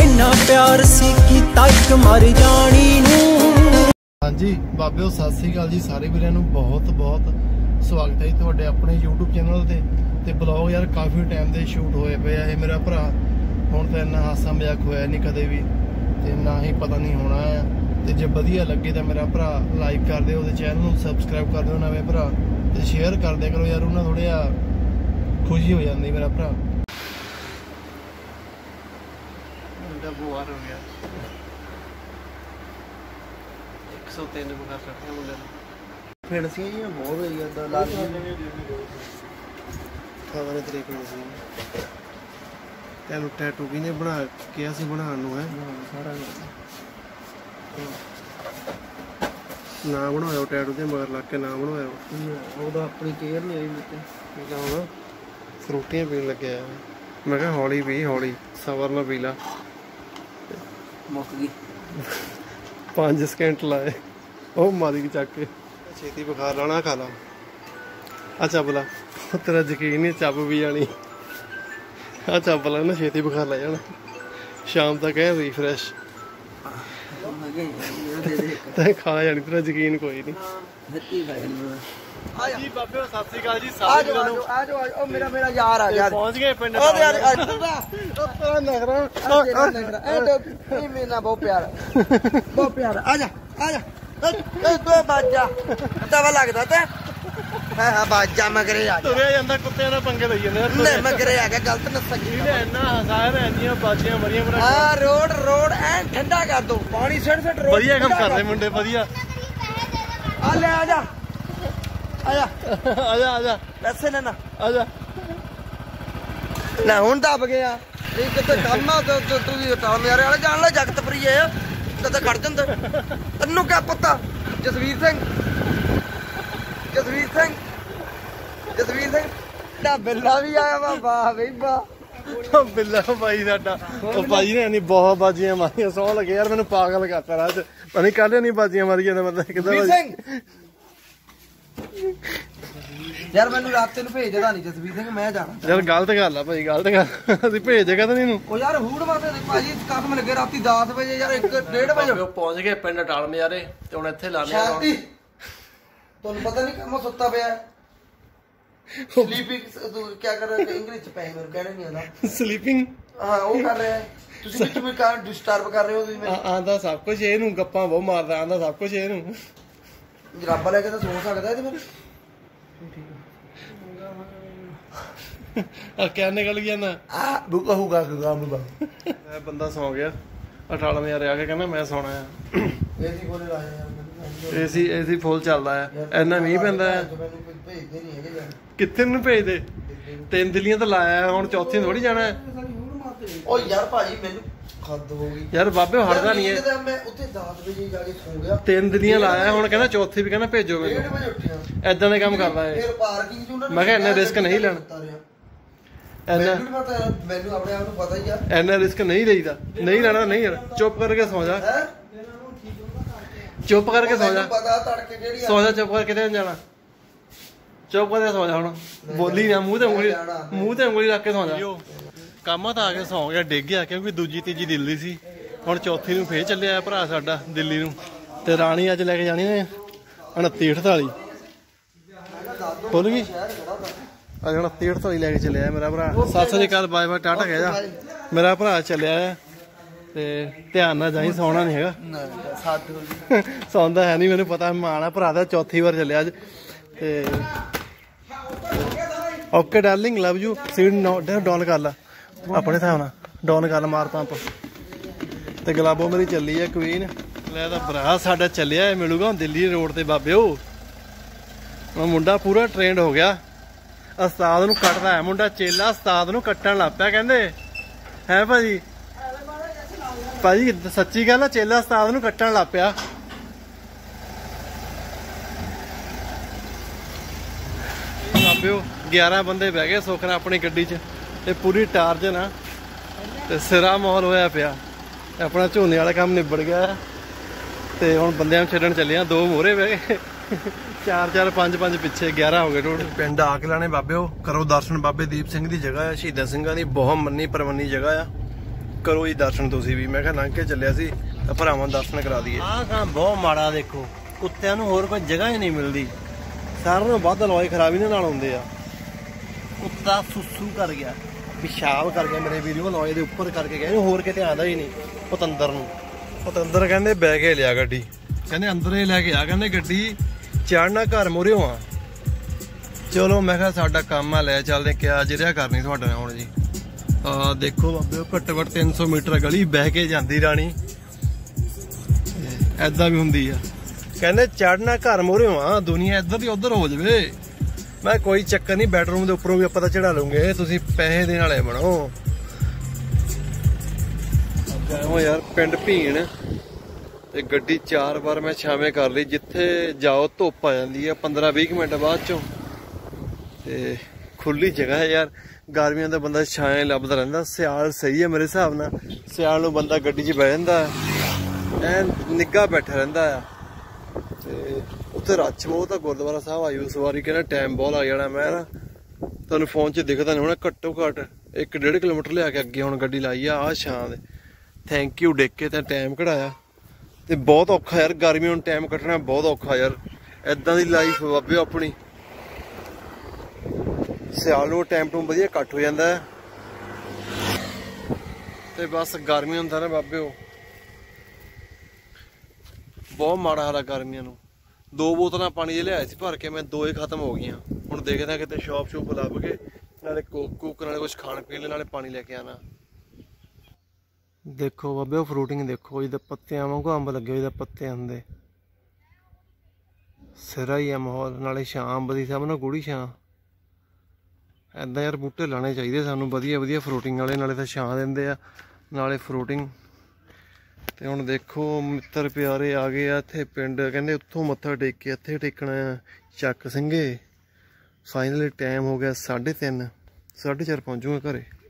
इन्ना प्यार सी कीता इक मर जानी नूं। हाँ जी बाबेओ सत श्री अकाल जी, सारे वीरां नूं बहुत बहुत स्वागत है तुहाडे अपने यूट्यूब चैनल ते। ब्लॉग यार काफ़ी टाइम दे शूट होए पे है। मेरा भरा हुण तां इन्ना हासा मजाक होया नहीं कदे भी, ते ना ही पता नहीं होना है। ते जे वधिया लगे तो मेरा भरा लाइक कर दे, उहदे चैनल नूं सबसक्राइब कर दो नवें भरा, ते शेयर कर दिया करो यार, उन्हां थोड़ी जिहा खुशी हो जाती मेरा भरा। बुआर हो गया 103 बुखार रखे मुझे फिर सी बहुत वैसे लाल तरीक तेन टैटू भी ने बना के बना है ना बनाओ टैटू के मगर लग के ना बनाओ अपनी केयर नहीं आई मेरे हम फ्रूटियाँ पीन लगे। मैं क्या हौली पी हौली सबर ना पीला 5 सेकेंड लाए ओ मारी की चक के छेती बुखार लाना खा ला। अच्छा बोला तेरा यकीन नहीं चप भी जानी आ चप लाना छेती बुखार ला जाना शाम तक है रिफ्रेश ते खा जानी तेरा यकीन कोई नहीं। सत श्री अकाल जी सारे पहुंच गए पिंड नगरा बहुत प्यारा आजा आजा दवा लगदा ते बाजा मगरे कुत्ते पंगे लाई जाने मगरे आ गया गलत नस्सा रोड रोड एन ठंडा कर दो पानी सिट सिट वधिया काम कर रहे मुंडे वधिया आले आजा आजा आजा आजा पैसे लेना आजा ना हूं दब गया कम यार जान ला जगत भरी है खड़ जाते तेनू क्या पता। जसवीर सिंह बिल्ला भी आया वा वाह बी वाह बिल्ला भाई साडा भाजी ने बहुत बाजियां मारिया सौ लगे यार मैनू पागल करता राह पता कल नहीं बाजियां मारिया मतलब कि यार मैं रात भेजदा नहीं जसवीर सिंह मैं जाना यार गलत गल है भाई गलत गल भेजगा तो नहीं ओ यार हूड़ मारते भाजी काम लगे राती 10 बजे यार 1-1:30 बजे पहुंच गए पिंड टाल मजारे ते हुण इत्थे लाने शांति तुहानू पता नहीं कम सुत्ता पिया स्लीपिंग क्या कर रहा है इंग्लिश पे मेरे कहने नहीं आता स्लीपिंग हां वो कर रहा है तुसी बीच में कार डिस्टर्ब कर रहे हो तुसी मैं आंदा सब कुछ ए नू गप्पां बहुत मारदा आंदा सब कुछ ए नू जराबा लेके तो सो सकता है क्या निकल गया ना बंदा सौ गया 18 हजार आके कहना मैं सोना है एसी फुल चलता है इन्ना मीह पैंदा है कितने नूं भेजदे 3 दिल्लियां तो लाया हुण चौथी थोड़ी जाना है ओ यार भाजी मैनू यार बाबे हटदा नहीं है 3 दिनियां लाया हुण कहना चौथी भी कहना भेजो मैनूं ऐदां दे काम करदा है मैं कहना रिस्क नहीं लेना इन्ना रिस्क नहीं लेईदा नहीं लेना नहीं चुप करके सौ जा चुप करके ध्यान जाना चुप करके सौ जा हुण बोली ना मूंह ते उंगली रख के सौ जा काम तो आके सौ गया डिग गया क्योंकि दूजी तीजी दिल्ली सी हुण चौथी नूं फिर चलिया भरा साडा दिल्ली नूं ते राणी अज लैके जानी ने 2948 बोल गई अज 2948 लैके चलिया मेरा भरा सत श्री अकाल बाय बाय टाटा कह जा मेरा भरा चलिया ते ध्यान ना जाई सौना नहीं हैगा सौंदा है नहीं मैनूं पता माना भरा दा चौथी बार चलिया अज ते ओके डार्लिंग लव यू सीड डॉन कर ला अपने हिसाब न डॉन गल मार पंप तो गलाबो मेरी चली है क्वीन लै तो भरा साडा चलिया मिलूगा दिल्ली रोड से बाबे मुंडा पूरा ट्रेंड हो गया उस्ताद नूं कटदा है मुंडा चेला उस्ताद नूं कट्टण लग पिया कहंदे है भाजी सच्ची गल चेला उस्ताद नूं कट्टण लग पिया बाबे 11 बंदे बह गए सुख नाल अपनी गड्डी च ये पूरी टार्जन है तो सिरा माहौल होया पिया अपना झोने वाला काम निबड़ गया तो हम बंदे छड्डण चलिया 2 मोहरे बह गए 4-4 5-5 पिछे 11 हो गए टोटल पिंड आके लाने बाबे करो दर्शन बाबे दीप सिंह की जगह है शहीदा सिंह की बहुत मन्नी परमन्नी जगह है करो जी दर्शन तुसीं भी। मैं कहा लंघ के चलिया सी भरावां दर्शन करा दिए। आह काम बहुत माड़ा, देखो कुत्तियां नूं होर कोई जगह ही नहीं मिलती, सारे नालों वध लॉय खराबी ने नाल आउंदे आ। कुत्ता सुसू कर गया, पिशाब कर गया मेरे वीर, लॉय दे उपर करके गया, होर किते आंदा ही नहीं। पतंदर नूं पतंदर कहंदे बह के लिया गड्डी, कहंदे अंदर ही लैके आ, कहंदे गड्डी चढ़ना घर मूहरेओं आ। चलो मैं कहा साडा काम आ, लै चलदे क्या जिरिया करनी तुहाडे नाल हुण जी। देखो बाबे घट्टो घट्ट 300 मीटर गली बह के जांदी राणी, ऐदां भी हुंदी आ। कहंदे चढ़ना घर मूहरेओं आ, दुनिया इधर दी उधर हो जावे। मैं कोई चक्कर नहीं, बैडरूम दे उपरों भी आपां तां चढ़ा लूंगे, तुसीं पैसे देण वाले बनो। ओ यार पिंड भीण ते गड्डी 4 बार मैं छावें कर ली, जिथे जाओ धुप्प आ जांदी है 15-20 मिनट बाद चों, ते खुली जगह है यार। गर्मियां दा बंदा छाया लभदा रहिंदा, सियाल सही है मेरे हिसाब नाल, सियाल नूं बंदा गड्डी 'च बह जांदा ऐ, निग्गा बैठा रहिंदा आ। उत्तर राजमो तो गुरुद्वारा साहब आई उस बारी, कहना टाइम बहुत लग जाना। मैं ना तुहानूं फोन 'च दिखदा नहीं होना, घट्टो घट्ट 1-1.5 किलोमीटर लिया के अगे हुण गड्डी लाई आ। शाम दे थैंक यू डेके ते टाइम कढाया, ते बहुत औखा यार गर्मी हुण टाइम कटना बहुत औखा यार, इदां दी लाइफ बाबे अपनी। सियाल नूं टाइम टू वधिया कट हो जांदा ते बस गर्मी हुंदा ना बाबे ओ बहुत माड़ा हाल है गर्मियां नूं। 2 बोतलां पानी दे लिआए सी भर के, मैं 2 ही खत्म हो गई। हुण देखदे आ किते शॉप शूप लभ के नाले कोक नाले कुछ खाण पीण नाले पानी लेके आना। देखो बाबे फ्रूटिंग देखो, इहदे पत्तियां वांगू अंब लगे होए, इहदे पत्ते हुंदे। सिरा ही है माहौल, नाले छां अंब दी सामने गूढ़ी छां। ऐदां यार बूटे लाने चाहिए सानूं वधिया वधिया फ्रूटिंग वाले, नाले तां छां दिंदे आ नाले फ्रूटिंग। तो हुण देखो मित्र प्यारे आ गए आ इत्थे पिंड, कहंदे उत्थों मत्था टेक के इत्थे टेकना चक सिंघे। फाइनली टाइम हो गया 3:30 4:30 पहुँचूंगा घरे।